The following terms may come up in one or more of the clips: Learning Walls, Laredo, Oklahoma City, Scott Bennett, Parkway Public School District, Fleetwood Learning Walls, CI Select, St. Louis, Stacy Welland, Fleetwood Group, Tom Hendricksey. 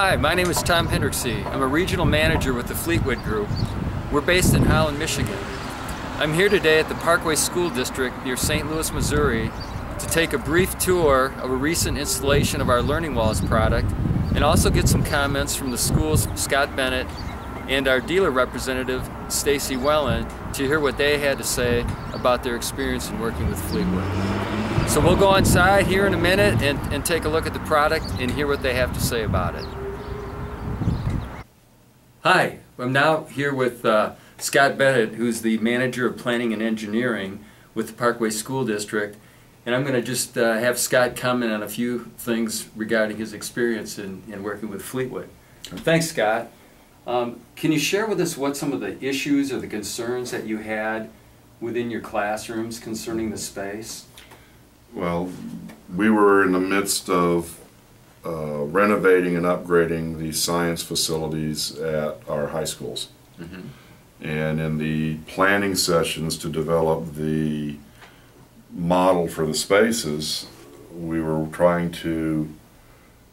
Hi, my name is Tom Hendricksey. I'm a regional manager with the Fleetwood Group. We're based in Holland, Michigan. I'm here today at the Parkway School District near St. Louis, Missouri to take a brief tour of a recent installation of our Learning Walls product and also get some comments from the school's Scott Bennett and our dealer representative, Stacy Welland, to hear what they had to say about their experience in working with Fleetwood. So we'll go inside here in a minute and take a look at the product and hear what they have to say about it. Hi, I'm now here with Scott Bennett, who's the Manager of Planning and Engineering with the Parkway School District, and I'm going to just have Scott comment on a few things regarding his experience in working with Fleetwood. Thanks, Scott. Can you share with us what some of the issues or the concerns that you had within your classrooms concerning the space? Well, we were in the midst of renovating and upgrading the science facilities at our high schools. Mm-hmm. And in the planning sessions to develop the model for the spaces, we were trying to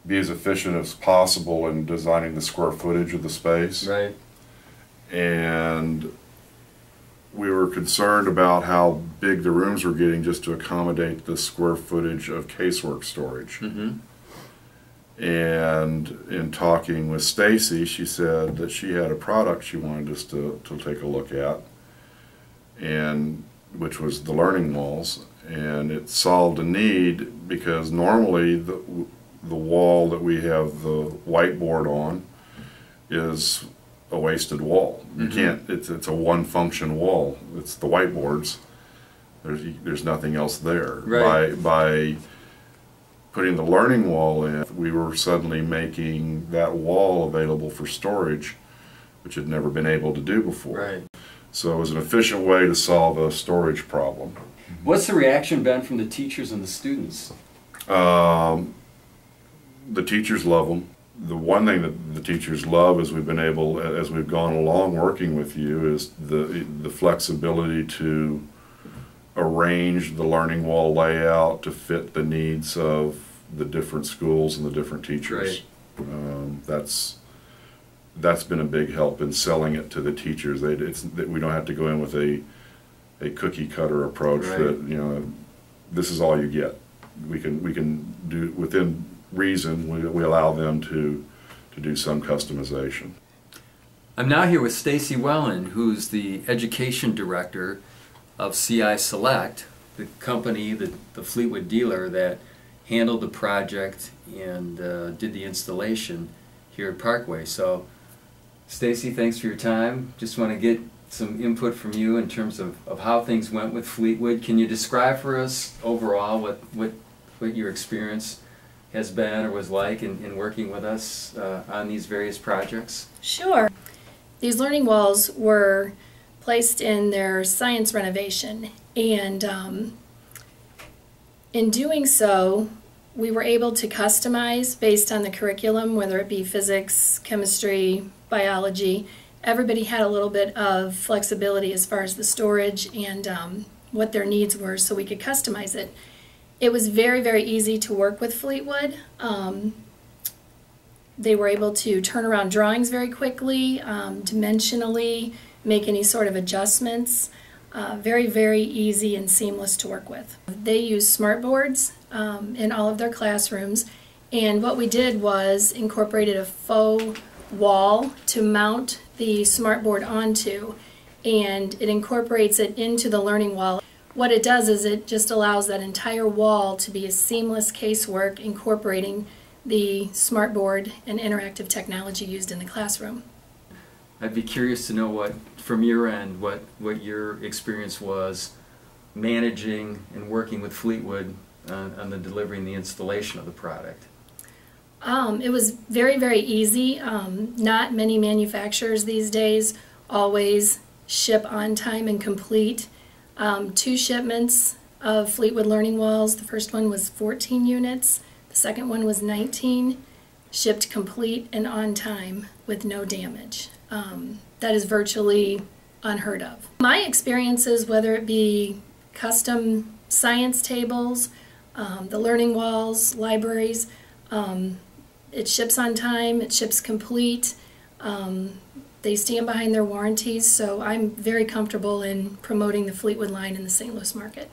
be as efficient as possible in designing the square footage of the space. Right. And we were concerned about how big the rooms were getting just to accommodate the square footage of casework storage. Mm-hmm. And in talking with Stacy, she said that she had a product she wanted us to take a look at, and which was the Learning Walls, and it solved a need because normally the wall that we have the whiteboard on is a wasted wall. Mm-hmm. You can't, it's a one function wall. It's the whiteboards. There's nothing else there. Right. By putting the Learning Wall in, we were suddenly making that wall available for storage, which had never been able to do before. Right. So it was an efficient way to solve a storage problem. What's the reaction been from the teachers and the students? The teachers love them. The one thing that the teachers love as we've been able, as we've gone along working with you, is the flexibility to arrange the Learning Wall layout to fit the needs of the different schools and the different teachers. Right. That's been a big help in selling it to the teachers. We don't have to go in with a cookie cutter approach. Right. That this is all you get. We can do within reason, we allow them to do some customization. I'm now here with Stacy Welland, who's the Education Director of CI Select, the company, the Fleetwood dealer that handled the project and did the installation here at Parkway. So, Stacy, thanks for your time. Just want to get some input from you in terms of how things went with Fleetwood. Can you describe for us overall what your experience has been or was like in working with us on these various projects? Sure. These Learning Walls were placed in their science renovation, and in doing so we were able to customize based on the curriculum, whether it be physics, chemistry, biology. Everybody had a little bit of flexibility as far as the storage and what their needs were, so we could customize it. It was very, very easy to work with Fleetwood. They were able to turn around drawings very quickly, dimensionally, make any sort of adjustments. Very, very easy and seamless to work with. They used smart boards in all of their classrooms, and what we did was incorporated a faux wall to mount the smart board onto, and it incorporates it into the Learning Wall. What it does is it just allows that entire wall to be a seamless casework, incorporating the smart board and interactive technology used in the classroom. I'd be curious to know what, from your end, what your experience was managing and working with Fleetwood on the delivery and the installation of the product. It was very, very easy. Not many manufacturers these days always ship on time and complete. Two shipments of Fleetwood Learning Walls. The first one was 14 units, the second one was 19, shipped complete and on time with no damage. That is virtually unheard of. My experiences, whether it be custom science tables, the Learning Walls, libraries, It ships on time, it ships complete, they stand behind their warranties, so I'm very comfortable in promoting the Fleetwood line in the St. Louis market.